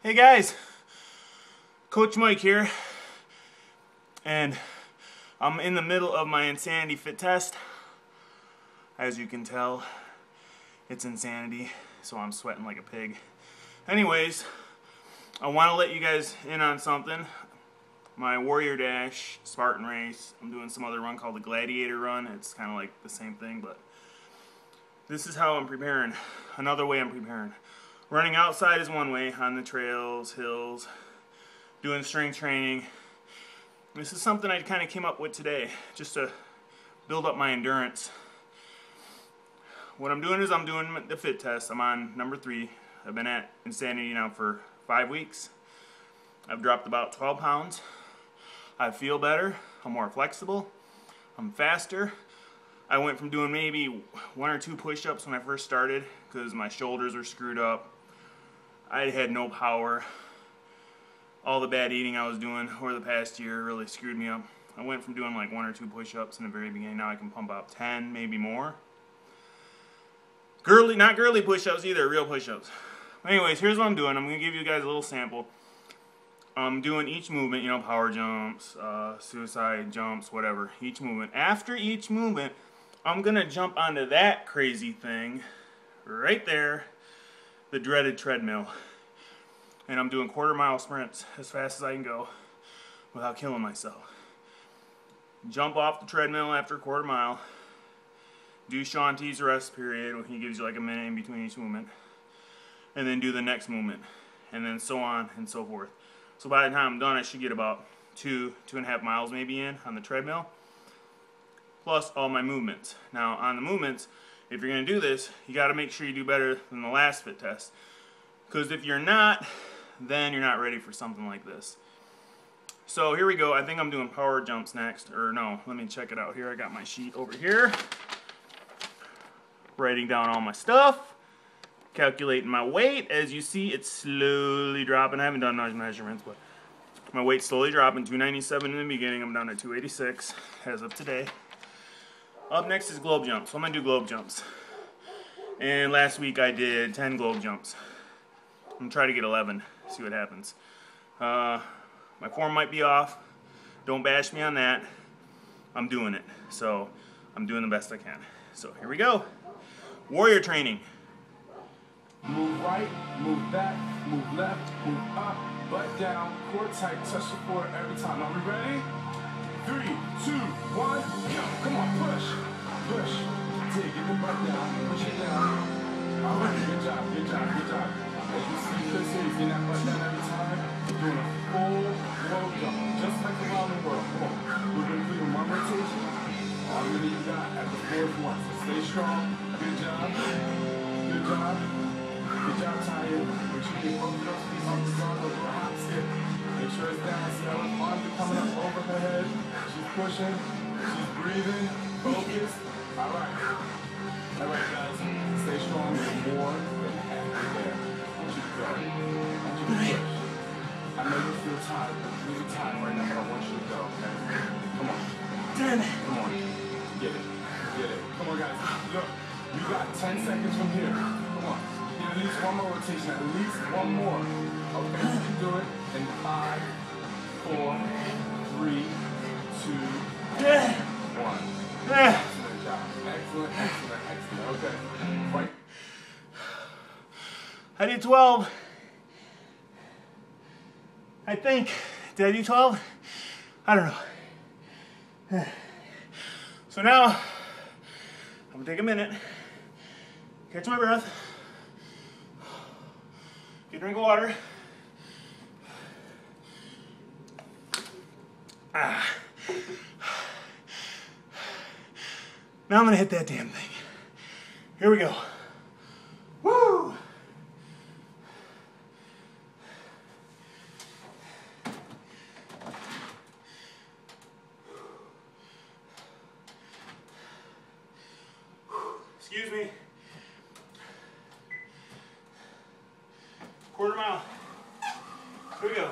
Hey guys, Coach Mike here, and I'm in the middle of my Insanity Fit Test. As you can tell, it's insanity, so I'm sweating like a pig. Anyways, I want to let you guys in on something. My Warrior Dash, Spartan Race, I'm doing some other run called the Gladiator Run. It's kind of like the same thing, but this is how I'm preparing, another way I'm preparing. Running outside is one way, on the trails, hills, doing strength training. This is something I kind of came up with today, just to build up my endurance. What I'm doing is I'm doing the fit test. I'm on number 3. I've been at Insanity now for 5 weeks. I've dropped about 12 pounds. I feel better. I'm more flexible. I'm faster. I went from doing maybe 1 or 2 push-ups when I first started because my shoulders were screwed up. I had no power. All the bad eating I was doing over the past year really screwed me up. I went from doing like 1 or 2 push-ups in the very beginning. Now I can pump out 10, maybe more. Girly, not girly push-ups either, real push-ups. Anyways, here's what I'm doing. I'm going to give you guys a little sample. I'm doing each movement, you know, power jumps, suicide jumps, whatever. Each movement. After each movement, I'm going to jump onto that crazy thing right there, the dreaded treadmill. And I'm doing quarter-mile sprints as fast as I can go without killing myself. Jump off the treadmill after a quarter mile. Do Shaun T's rest period when he gives you like a minute in between each movement. And then do the next movement. And then so on and so forth. So by the time I'm done, I should get about 2.5 miles maybe in on the treadmill. Plus all my movements. Now on the movements, if you're going to do this, you got to make sure you do better than the last fit test. Because if you're not, then you're not ready for something like this. So here we go. I think I'm doing power jumps next. Or no, let me check it out here. I got my sheet over here. Writing down all my stuff. Calculating my weight. As you see, it's slowly dropping. I haven't done those measurements, but my weight's slowly dropping. 297 in the beginning. I'm down to 286 as of today. Up next is globe jumps. So I'm going to do globe jumps. And last week I did 10 globe jumps. I'm going to try to get 11. See what happens. My form might be off. Don't bash me on that. I'm doing it. So I'm doing the best I can. So here we go. Warrior training. Move right, move back, move left, move up, butt down, core tight, touch the floor every time. Are we ready? 3, 2, 1, go. Come on, push, push. Dig in the butt down, push it down. All right, good job, good job, good job. As you see, Chris is getting that butt down every time. We're doing a full road jump, just like around the world. Come on. We're going to do one rotation. All you need got at the fourth one. So stay strong. Good job. Good job. Good job, Taya. Make sure you both those feet on the ground over a hop skip. Make sure it's down. See how his arms are coming up over her head. She's pushing. She's breathing. Focus. All right. All right, guys. Stay strong. There's more than half there. Don't you go. Don't you push. I know you feel tired. You're really tired right now, but I want you to go, okay? Come on. Damn it. Come on. Get it. Get it. Come on, guys. Look. You got 10 seconds from here. Come on. Get at least one more rotation. At least one more. Okay, you can do it in 5, 4, 3, 2, 1. Excellent job. Excellent, excellent, excellent. Okay. Fight. I did 12. I think. Did I do 12? I don't know. So now, I'm going to take a minute. Catch my breath, get a drink of water. Ah. Now I'm going to hit that damn thing. Here we go. Woo! Excuse me. Quarter mile. Here we go.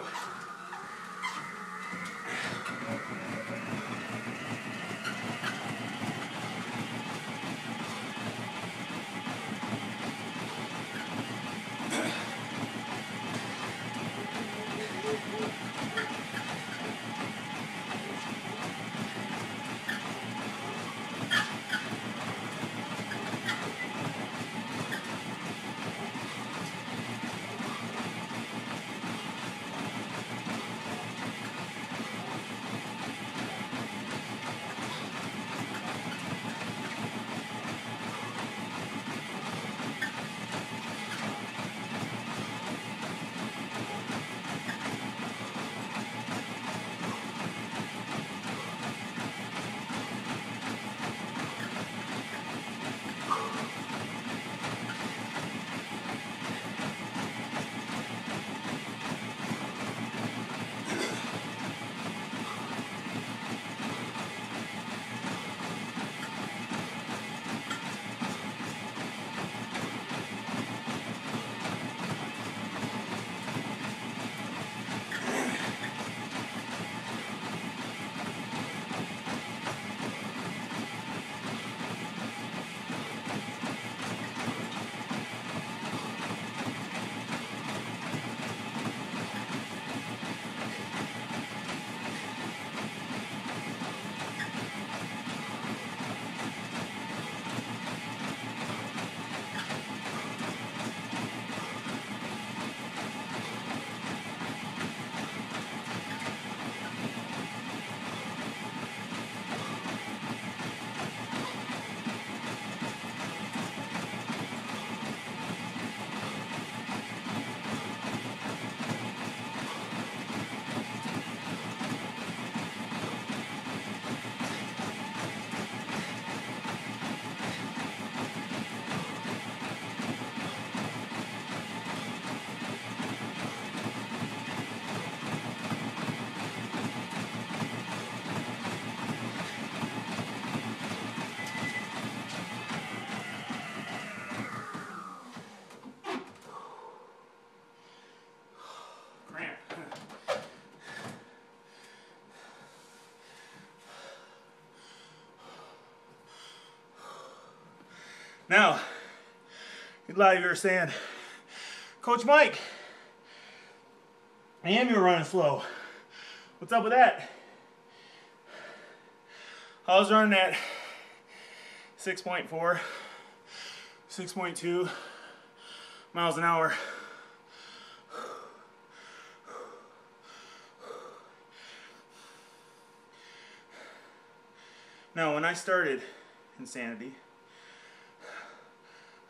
Now, a lot of you are saying, Coach Mike, I am running slow. What's up with that? I was running at 6.4, 6.2 miles an hour. Now, when I started Insanity,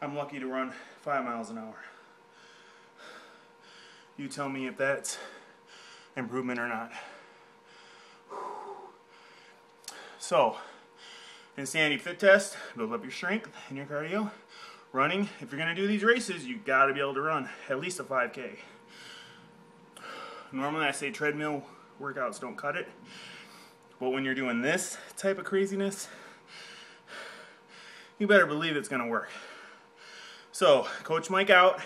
I'm lucky to run 5 miles an hour. You tell me if that's improvement or not. So, Insanity Fit Test, build up your strength and your cardio. Running, if you're gonna do these races, you gotta be able to run at least a 5K. Normally I say treadmill workouts don't cut it. But when you're doing this type of craziness, you better believe it's gonna work. So, Coach Mike out.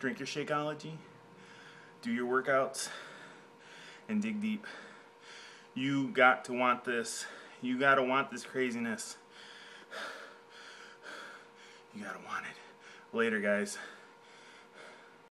Drink your Shakeology, do your workouts, and dig deep. You got to want this. You got to want this craziness. You got to want it. Later, guys.